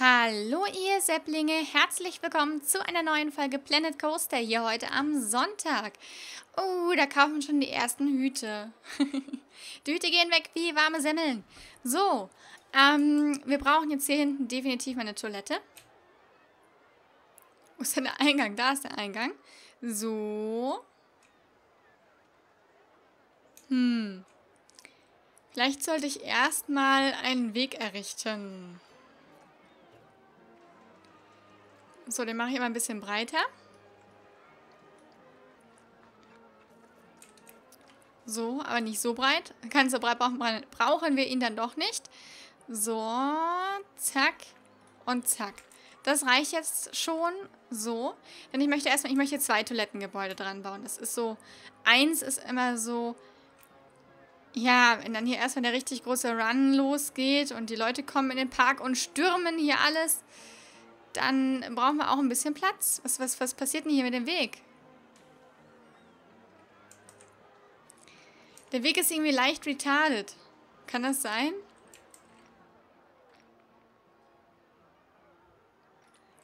Hallo ihr Sepplinge, herzlich willkommen zu einer neuen Folge Planet Coaster hier heute am Sonntag. Oh, da kaufen schon die ersten Hüte. Die Hüte gehen weg wie warme Semmeln. So, wir brauchen jetzt hier hinten definitiv mal eine Toilette. Wo ist denn der Eingang? Da ist der Eingang. So. Vielleicht sollte ich erstmal einen Weg errichten. So, den mache ich immer ein bisschen breiter. So, aber nicht so breit. Ganz so breit brauchen wir ihn dann doch nicht. So, zack und zack. Das reicht jetzt schon so. Denn ich möchte zwei Toilettengebäude dran bauen. Das ist so, eins ist immer so, ja, wenn dann hier erstmal der richtig große Run losgeht und die Leute kommen in den Park und stürmen hier alles, dann brauchen wir auch ein bisschen Platz. Was passiert denn hier mit dem Weg? Der Weg ist irgendwie leicht retarded. Kann das sein?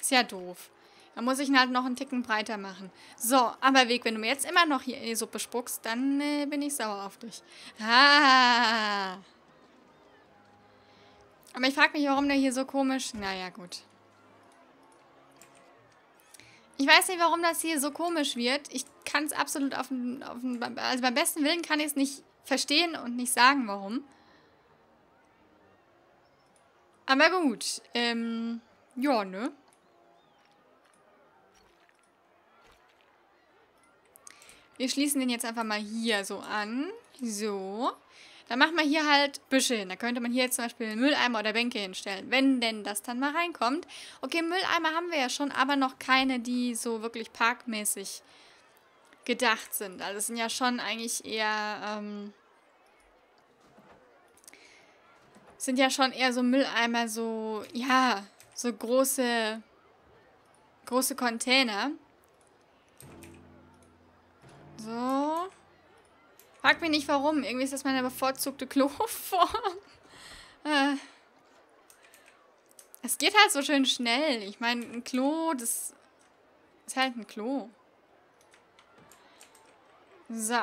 Ist ja doof. Da muss ich ihn halt noch einen Ticken breiter machen. So, aber Weg, wenn du mir jetzt immer noch hier in die Suppe spuckst, dann bin ich sauer auf dich. Ah. Aber ich frage mich, warum der hier so komisch... Naja, gut. Ich weiß nicht, warum das hier so komisch wird. Ich kann es absolut also beim besten Willen kann ich es nicht verstehen und nicht sagen, warum. Aber gut. Ja, ne? Wir schließen den jetzt einfach mal hier so an. So. Dann machen wir hier halt Büsche hin. Da könnte man hier jetzt zum Beispiel Mülleimer oder Bänke hinstellen. Wenn denn das dann mal reinkommt. Okay, Mülleimer haben wir ja schon, aber noch keine, die so wirklich parkmäßig gedacht sind. Also es sind ja schon eigentlich eher... sind ja schon eher so Mülleimer, so... Ja, so große Container. So... Frag mich nicht, warum. Irgendwie ist das meine bevorzugte Kloform. Es geht halt so schön schnell. Ich meine, ein Klo, das ist halt ein Klo. So.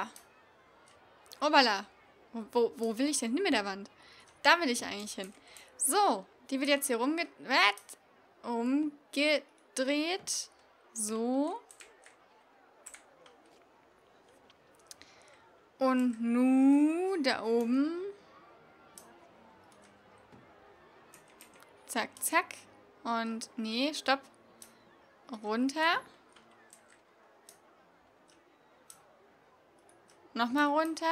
Obala. Wo will ich denn hin mit der Wand? Da will ich eigentlich hin. So, die wird jetzt hier rumgedreht. So. Und nun da oben. Zack, zack. Und nee, stopp. Runter. Nochmal runter.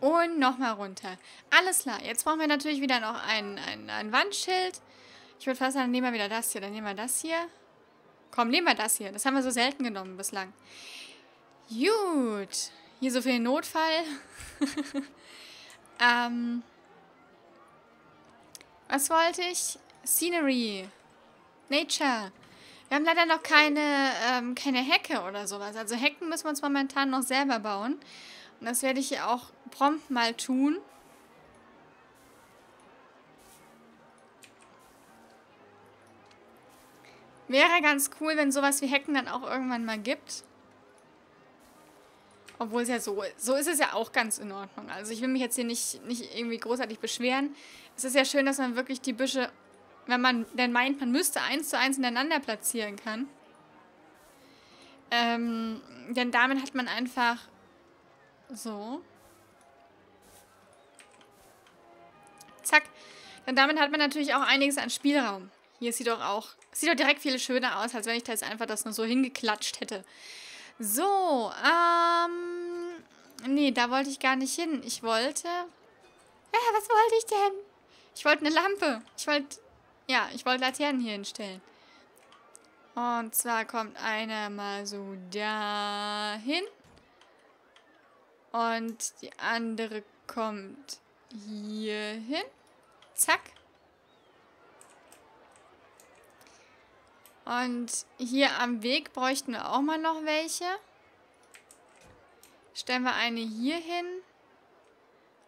Und nochmal runter. Alles klar. Jetzt brauchen wir natürlich wieder noch ein Wandschild. Ich würde fast sagen, nehmen wir wieder das hier. Dann nehmen wir das hier. Komm, nehmen wir das hier. Das haben wir so selten genommen bislang. Gut. Hier so viel Notfall. Was wollte ich? Scenery. Nature. Wir haben leider noch keine Hecke oder sowas. Also Hecken müssen wir uns momentan noch selber bauen. Und das werde ich hier auch prompt mal tun. Wäre ganz cool, wenn sowas wie Hecken dann auch irgendwann mal gibt. Obwohl es ja so ist es ja auch ganz in Ordnung. Also ich will mich jetzt hier nicht irgendwie großartig beschweren. Es ist ja schön, dass man wirklich die Büsche, wenn man denn meint, man müsste 1 zu 1 ineinander platzieren kann. Denn damit hat man einfach so. Zack. Denn damit hat man natürlich auch einiges an Spielraum. Hier sieht doch direkt viel schöner aus, als wenn ich da jetzt einfach das nur so hingeklatscht hätte. So, nee, da wollte ich gar nicht hin. Ich wollte... Ja, was wollte ich denn? Ich wollte eine Lampe. Ich wollte Laternen hier hinstellen. Und zwar kommt einer mal so da hin. Und die andere kommt hier hin. Zack. Und hier am Weg bräuchten wir auch mal noch welche. Stellen wir eine hier hin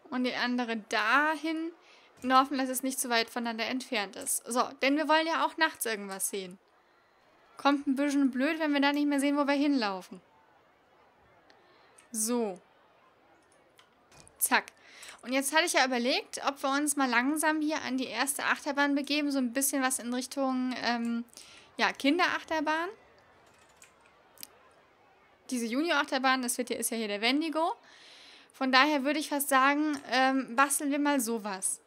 und die andere dahin. Und hoffen, dass es nicht zu weit voneinander entfernt ist. So, denn wir wollen ja auch nachts irgendwas sehen. Kommt ein bisschen blöd, wenn wir da nicht mehr sehen, wo wir hinlaufen. So. Zack. Und jetzt hatte ich ja überlegt, ob wir uns mal langsam hier an die erste Achterbahn begeben. So ein bisschen was in Richtung ja, Kinderachterbahn. Diese Junior-Achterbahn, das wird hier, ist ja hier der Wendigo. Von daher würde ich fast sagen, basteln wir mal sowas.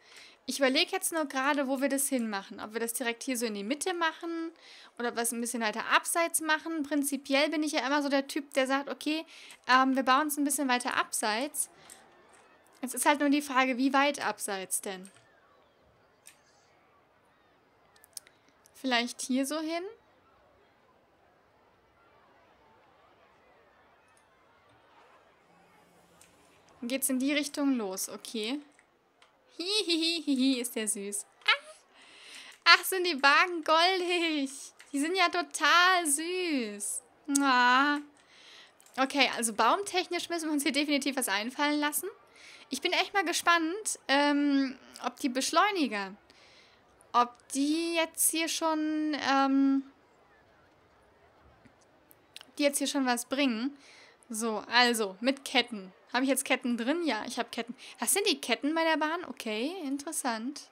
Ich überlege jetzt nur gerade, wo wir das hinmachen. Ob wir das direkt hier so in die Mitte machen oder ob wir es ein bisschen weiter abseits machen. Prinzipiell bin ich ja immer so der Typ, der sagt, okay, wir bauen es ein bisschen weiter abseits. Jetzt ist halt nur die Frage, wie weit abseits denn? Vielleicht hier so hin? Dann geht's in die Richtung los, okay. Hihihihi, ist der süß. Ach, sind die Wagen goldig. Die sind ja total süß. Ah. Okay, also baumtechnisch müssen wir uns hier definitiv was einfallen lassen. Ich bin echt mal gespannt, ob die Beschleuniger, ob die jetzt hier schon, was bringen. So, also, mit Ketten. Habe ich jetzt Ketten drin? Ja, ich habe Ketten. Was sind die Ketten bei der Bahn? Okay, interessant.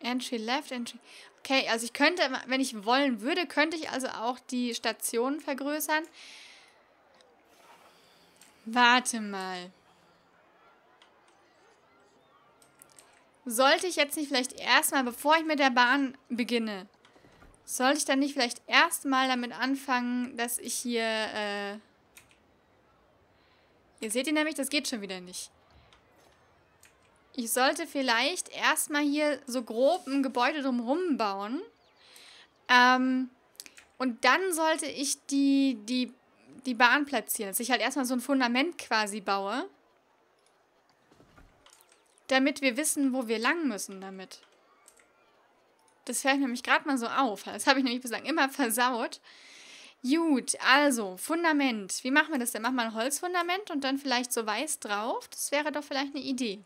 Entry left, entry... Okay, also ich könnte, wenn ich wollen würde, könnte ich also auch die Stationen vergrößern. Warte mal. Sollte ich jetzt nicht vielleicht erstmal, bevor ich mit der Bahn beginne, sollte ich dann nicht vielleicht erstmal damit anfangen, dass ich hier... Ihr seht ihn nämlich, das geht schon wieder nicht. Ich sollte vielleicht erstmal hier so grob ein Gebäude drumherum bauen. Und dann sollte ich die Bahn platzieren. Dass ich halt erstmal so ein Fundament quasi baue. Damit wir wissen, wo wir lang müssen damit. Das fällt nämlich gerade mal so auf. Das habe ich nämlich bislang immer versaut. Gut, also, Fundament. Wie machen wir das denn? Machen wir ein Holzfundament und dann vielleicht so weiß drauf? Das wäre doch vielleicht eine Idee.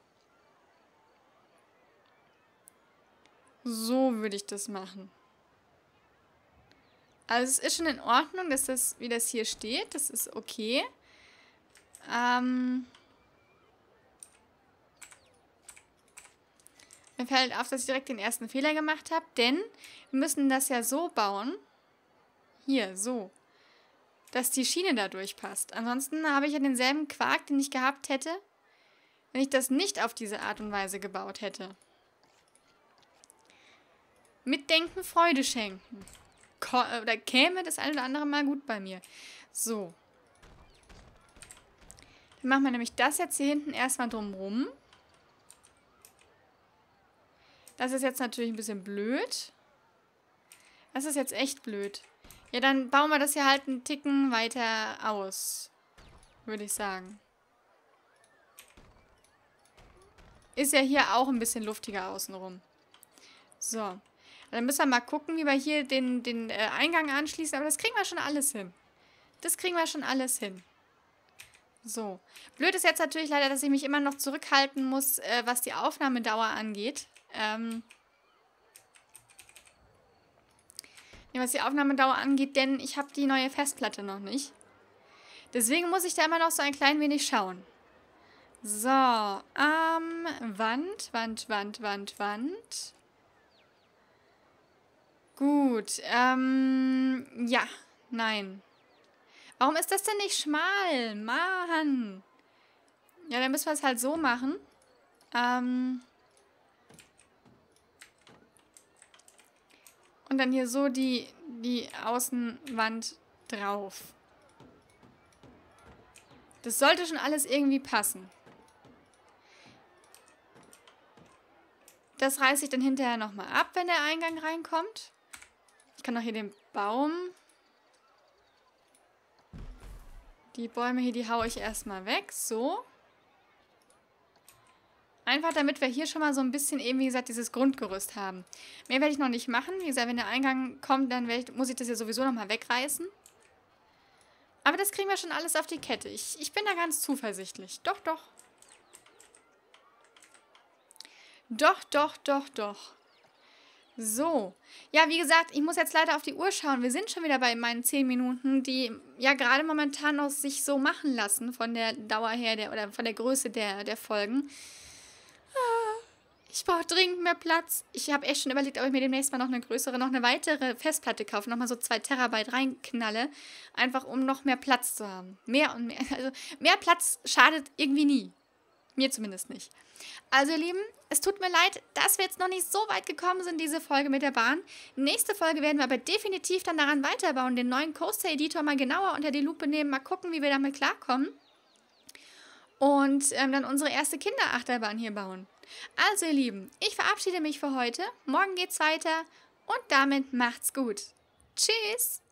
So würde ich das machen. Also es ist schon in Ordnung, dass das, wie das hier steht. Das ist okay. Mir fällt auf, dass ich direkt den ersten Fehler gemacht habe, denn wir müssen das ja so bauen. Hier, so. Dass die Schiene da durchpasst. Ansonsten habe ich ja denselben Quark, den ich gehabt hätte, wenn ich das nicht auf diese Art und Weise gebaut hätte. Mitdenken, Freude schenken. Oder käme das ein oder andere Mal gut bei mir. So. Dann machen wir nämlich das jetzt hier hinten erstmal drumrum. Das ist jetzt natürlich ein bisschen blöd. Das ist jetzt echt blöd. Ja, dann bauen wir das hier halt einen Ticken weiter aus, würde ich sagen. Ist ja hier auch ein bisschen luftiger außenrum. So, dann müssen wir mal gucken, wie wir hier den Eingang anschließen. Aber das kriegen wir schon alles hin. Das kriegen wir schon alles hin. So, blöd ist jetzt natürlich leider, dass ich mich immer noch zurückhalten muss, was die Aufnahmedauer angeht. Was die Aufnahmedauer angeht, denn ich habe die neue Festplatte noch nicht. Deswegen muss ich da immer noch so ein klein wenig schauen. So, Wand. Gut, ja, nein. Warum ist das denn nicht schmal? Mann. Ja, dann müssen wir es halt so machen. Und dann hier so die Außenwand drauf. Das sollte schon alles irgendwie passen. Das reiße ich dann hinterher nochmal ab, wenn der Eingang reinkommt. Ich kann noch hier den Baum. Die Bäume hier, die haue ich erstmal weg. So. Einfach, damit wir hier schon mal so ein bisschen eben, wie gesagt, dieses Grundgerüst haben. Mehr werde ich noch nicht machen. Wie gesagt, wenn der Eingang kommt, dann muss ich das ja sowieso nochmal wegreißen. Aber das kriegen wir schon alles auf die Kette. Ich bin da ganz zuversichtlich. Doch, doch. Doch, doch, doch, doch. So. Ja, wie gesagt, ich muss jetzt leider auf die Uhr schauen. Wir sind schon wieder bei meinen 10 Minuten, die ja gerade momentan noch sich so machen lassen von der Dauer her oder von der Größe der Folgen. Ich brauche dringend mehr Platz. Ich habe echt schon überlegt, ob ich mir demnächst mal noch eine größere, noch eine weitere Festplatte kaufe. Nochmal so 2 TB reinknalle. Einfach, um noch mehr Platz zu haben. Mehr und mehr. Also mehr Platz schadet irgendwie nie. Mir zumindest nicht. Also ihr Lieben, es tut mir leid, dass wir jetzt noch nicht so weit gekommen sind, diese Folge mit der Bahn. Nächste Folge werden wir aber definitiv dann daran weiterbauen. Den neuen Coaster-Editor mal genauer unter die Lupe nehmen. Mal gucken, wie wir damit klarkommen. Und dann unsere erste Kinderachterbahn hier bauen. Also ihr Lieben, ich verabschiede mich für heute. Morgen geht's weiter und damit macht's gut. Tschüss!